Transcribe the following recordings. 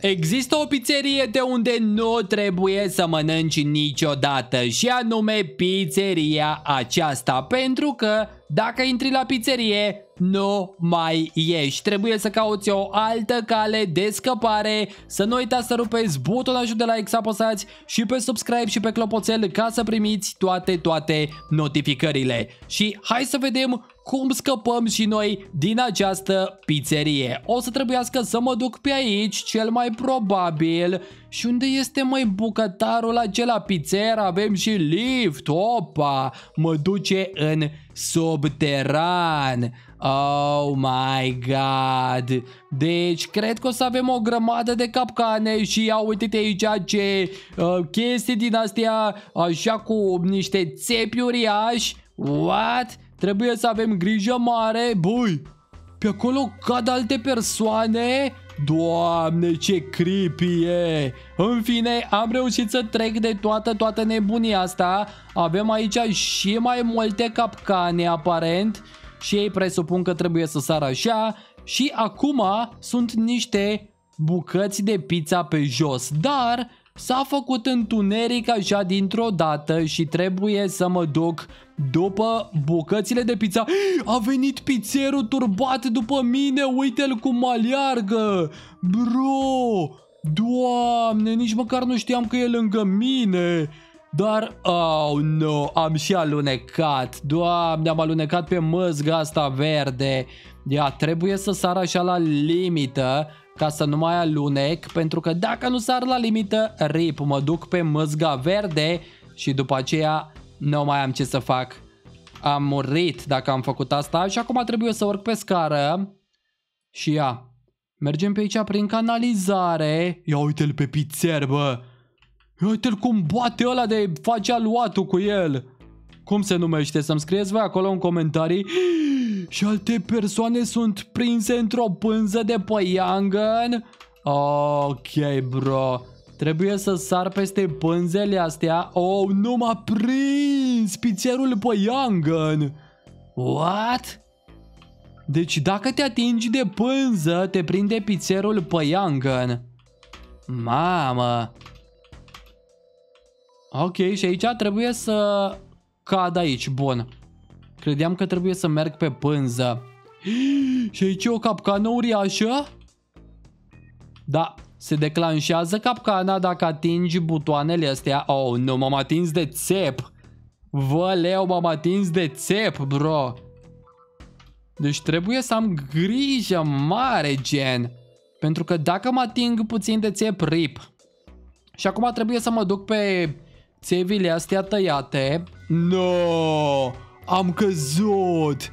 Există o pizzerie de unde nu trebuie să mănânci niciodată și anume pizzeria aceasta, pentru că dacă intri la pizzerie nu mai ieși. Trebuie să cauți o altă cale de scăpare. Să nu uitați să rupeți butonajul de like, să apăsați și pe subscribe și pe clopoțel ca să primiți toate notificările. Și hai să vedem cum scăpăm și noi din această pizzerie. O să trebuiască să mă duc pe aici, cel mai probabil. Și unde este, mai bucătarul acela pizzer? Avem și lift, opa, mă duce în subteran. Oh my god. Deci cred că o să avem o grămadă de capcane. Și ia uite-te aici ce chestii din astea, așa cu niște țepi uriași. What? Trebuie să avem grijă mare. Băi, pe acolo cad alte persoane. Doamne, ce creepy e. În fine, am reușit să trec de toată nebunia asta. Avem aici și mai multe capcane aparent. Și ei presupun că trebuie să sară așa. Și acum sunt niște bucăți de pizza pe jos. Dar s-a făcut întuneric așa dintr-o dată și trebuie să mă duc după bucățile de pizza. A venit pizzerul turbat după mine. Uite-l cum aleargă. Bro, doamne, nici măcar nu știam că e lângă mine. Dar, oh no, am și alunecat. Doamne, am alunecat pe măzga asta verde. Ia, trebuie să sar așa la limită ca să nu mai alunec, pentru că dacă nu sar la limită, rip, mă duc pe măzga verde și după aceea nu mai am ce să fac. Am murit dacă am făcut asta și acum trebuie să urc pe scară. Și ia, mergem pe aici prin canalizare. Ia uite-l pe pizzer, bă. Uite-l cum bate ăla de face aluatul cu el. Cum se numește? Să-mi scrieți voi acolo în comentarii. Și alte persoane sunt prinse într-o pânză de păianjen. Ok, bro. Trebuie să sar peste pânzele astea. Oh, nu m-a prins pizzerul păianjen. What? Deci dacă te atingi de pânză, te prinde pizzerul păianjen. Mamă. Ok, și aici trebuie să cad aici, bun. Credeam că trebuie să merg pe pânză. Și aici e o capcană uriașă. Da, se declanșează capcana dacă atingi butoanele astea. Oh, nu, m-am atins de țep. Văleu, m-am atins de țep, bro. Deci trebuie să am grijă mare, gen. Pentru că dacă mă ating puțin de țep, rip. Și acum trebuie să mă duc pe țevile astea tăiate. No, am căzut.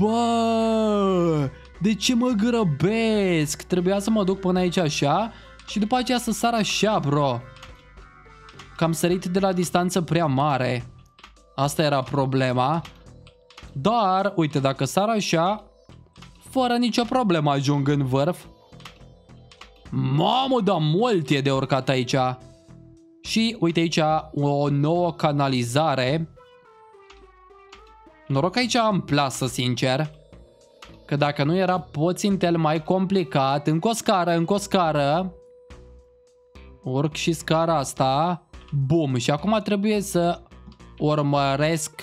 Bă, de ce mă grăbesc? Trebuia să mă duc până aici așa și după aceea să sar așa, bro. Că am sărit de la distanță prea mare. Asta era problema. Dar, uite, dacă sar așa, fără nicio problemă ajung în vârf. Mamă, dar mult e de urcat aici. Și uite aici o nouă canalizare. Noroc că aici am plasă, sincer. Că dacă nu era puțintel mai complicat. Încă o scară, încă o scară. Urc și scara asta. Bum, și acum trebuie să urmăresc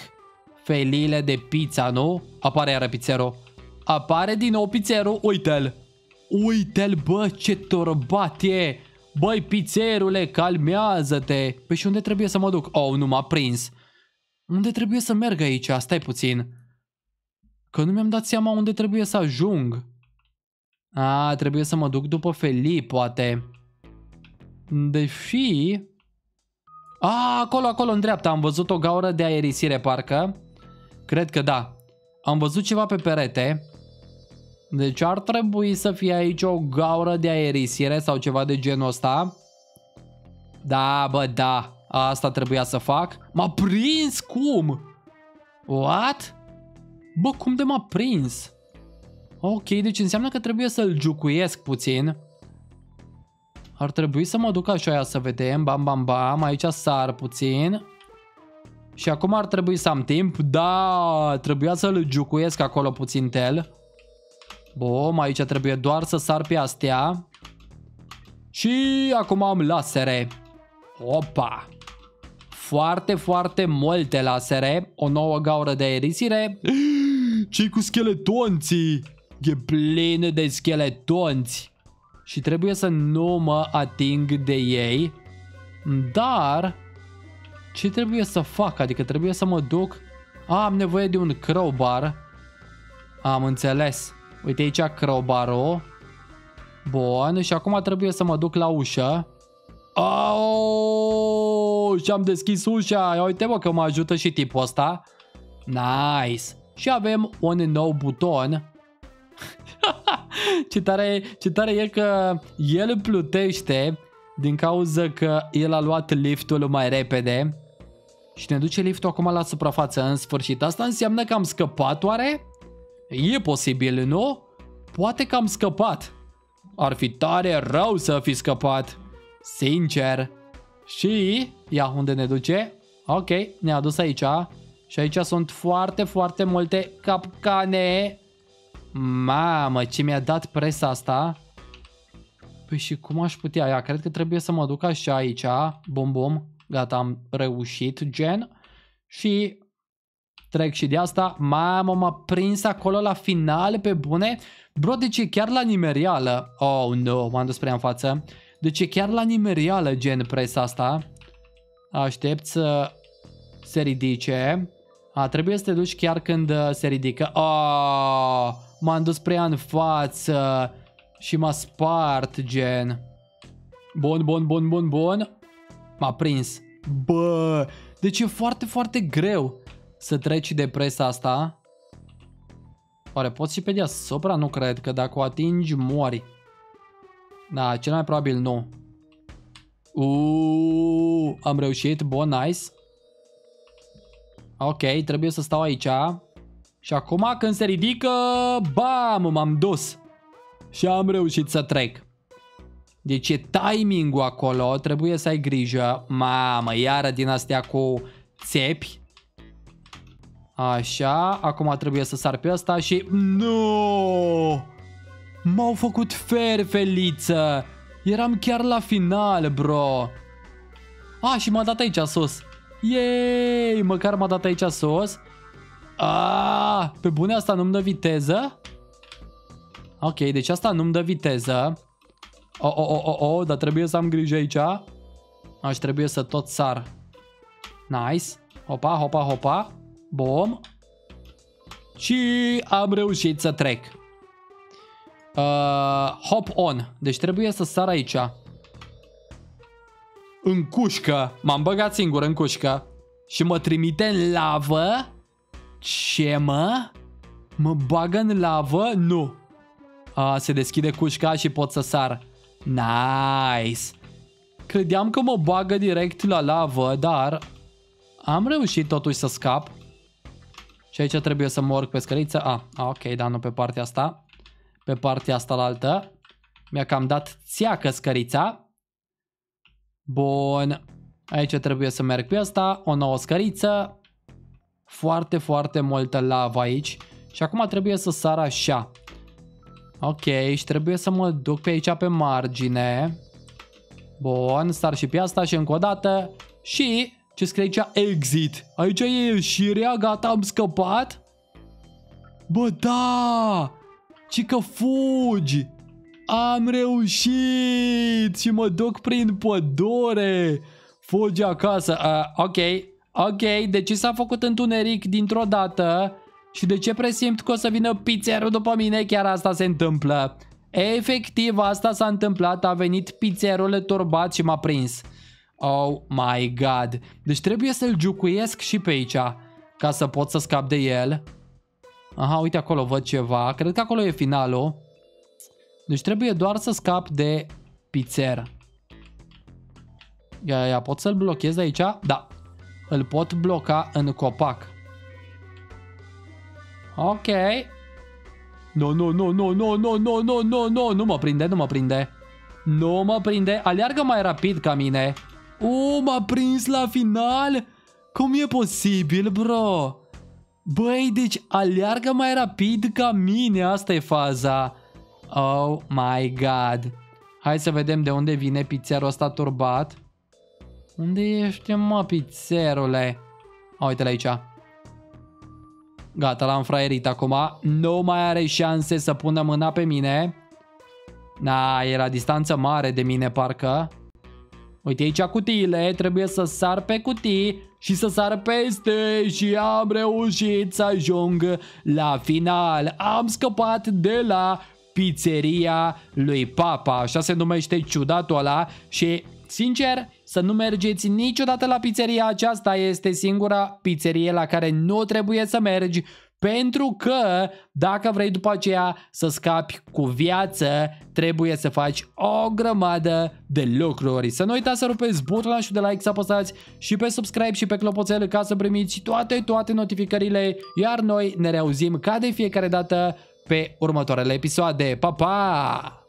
felile de pizza, nu? Apare iară pizzerul. Apare din nou pizzerul, uite-l. Uite-l, bă, ce turbat e. Băi, pizzerule, calmează-te. Păi și unde trebuie să mă duc? Oh, nu m-a prins. Unde trebuie să merg aici? Stai puțin, că nu mi-am dat seama unde trebuie să ajung. A, trebuie să mă duc după felii, poate. De fi... A, acolo, în dreapta. Am văzut o gaură de aerisire, parcă. Cred că da. Am văzut ceva pe perete. Deci ar trebui să fie aici o gaură de aerisire sau ceva de genul ăsta. Da, bă, da. Asta trebuia să fac. M-a prins? Cum? What? Bă, cum de m-a prins? Ok, deci înseamnă că trebuie să-l jucuiesc puțin. Ar trebui să mă duc așa, să vedem. Bam, bam, bam. Aici sar puțin. Și acum ar trebui să am timp. Da, trebuia să-l jucuiesc acolo puțin tel. Bom, aici trebuie doar să sar pe astea. Și acum am lasere. Opa! Foarte, foarte multe lasere. O nouă gaură de aerisire. Ce-i cu scheletonții? E plin de scheletonți. Și trebuie să nu mă ating de ei. Dar... ce trebuie să fac? Adică trebuie să mă duc... A, am nevoie de un crowbar. Am înțeles. Uite aici crowbar-ul. Bun, și acum trebuie să mă duc la ușă. Au! Și am deschis ușa. Ia uite, bă, că mă ajută și tipul ăsta. Nice. Și avem un nou buton. Ce tare e că el plutește din cauza că el a luat liftul mai repede. Și ne duce liftul acum la suprafață. În sfârșit, asta înseamnă că am scăpat, oare? E posibil, nu? Poate că am scăpat. Ar fi tare rău să fi scăpat, sincer. Și ia unde ne duce. Ok, ne-a dus aici. Și aici sunt foarte, foarte multe capcane. Mamă, ce mi-a dat presa asta. Păi și cum aș putea? Ia, cred că trebuie să mă duc așa aici. Bum, bum. Gata, am reușit, gen. Și trec și de asta. Mamă, m-a prins acolo la final, pe bune. Bro, deci e chiar la nimerială. Oh, no, m-am dus prea în față. Deci e chiar la nimerială, gen, presa asta. Aștept să se ridice. A, trebuie să te duci chiar când se ridică. Oh, m-am dus prea în față și m-a spart, gen. Bun, bun, bun, bun, bun. M-a prins. Bă, deci e foarte, foarte greu să treci de presa asta. Oare poți și pe deasupra? Nu cred, că dacă o atingi, mori. Da, cel mai probabil nu. Uuu, am reușit. Bun, nice. Ok, trebuie să stau aici. Și acum când se ridică, bam, m-am dus. Și am reușit să trec. Deci e timing-ul acolo, trebuie să ai grijă. Mamă, iară din astea cu țepi. Așa, acum trebuie să sar pe ăsta și... nu! M-au făcut ferfeliță! Eram chiar la final, bro! A, și m-a dat aici sus. Yay! Măcar m-a dat aici sus. A, pe bune asta nu-mi dă viteză? Ok, deci asta nu-mi dă viteză. Oh, dar trebuie să am grijă aici. Aș trebuie să tot sar. Nice. Hopa, hopa, hopa. Bom. Și am reușit să trec. Hop on. Deci trebuie să sar aici. În cușcă. M-am băgat singur în cușcă. Și mă trimite în lavă. Ce, mă? Mă bagă în lavă? Nu. Se deschide cușca și pot să sar. Nice. Credeam că mă bagă direct la lavă, dar am reușit totuși să scap. Și aici trebuie să mă urc pe scăriță. Ok, dar nu pe partea asta. Pe partea asta la altă. Mi-a cam dat țeacă scărița. Bun. Aici trebuie să merg pe asta. O nouă scăriță. Foarte, foarte multă lavă aici. Și acum trebuie să sar așa. Ok, și trebuie să mă duc pe aici pe margine. Bun, sar și pe asta și încă o dată. Și, ce scrie aici? Exit. Aici e ieșirea, gata, am scăpat. Bă, da! Ci că fugi! Am reușit! Și mă duc prin pădure. Fugi acasă. Ok, de ce s-a făcut întuneric dintr-o dată? Și de ce presimt că o să vină pizzerul după mine? Chiar asta se întâmplă. Efectiv, asta s-a întâmplat. A venit pizzerul turbat și m-a prins. Oh my god. Deci trebuie să-l jucuiesc și pe aici, ca să pot să scap de el. Aha, uite acolo văd ceva. Cred că acolo e finalul. Deci trebuie doar să scap de pizzer. Ia, pot să-l blochez de aici? Da. Îl pot bloca în copac. Ok. Nu, nu mă prinde. Nu mă prinde, aleargă mai rapid ca mine. M-a prins la final? Cum e posibil, bro? Băi, deci aleargă mai rapid ca mine, asta e faza. Oh my god. Hai să vedem de unde vine pizzerul ăsta turbat. Unde ești, mă, pizzerule? Uite-l aici. Gata, l-am fraierit acum. Nu mai are șanse să pună mâna pe mine. Na, e la distanță mare de mine, parcă. Uite aici cutiile. Trebuie să sar pe cutii și să sar peste și am reușit să ajung la final. Am scăpat de la pizzeria lui Papa. Așa se numește ciudatul ăla și... Sincer, să nu mergeți niciodată la pizzeria aceasta, este singura pizzerie la care nu trebuie să mergi, pentru că dacă vrei după aceea să scapi cu viață, trebuie să faci o grămadă de lucruri. Să nu uitați să rupeți butonul de like, să apăsați și pe subscribe și pe clopoțel ca să primiți toate notificările, iar noi ne reauzim ca de fiecare dată pe următoarele episoade. Pa, pa!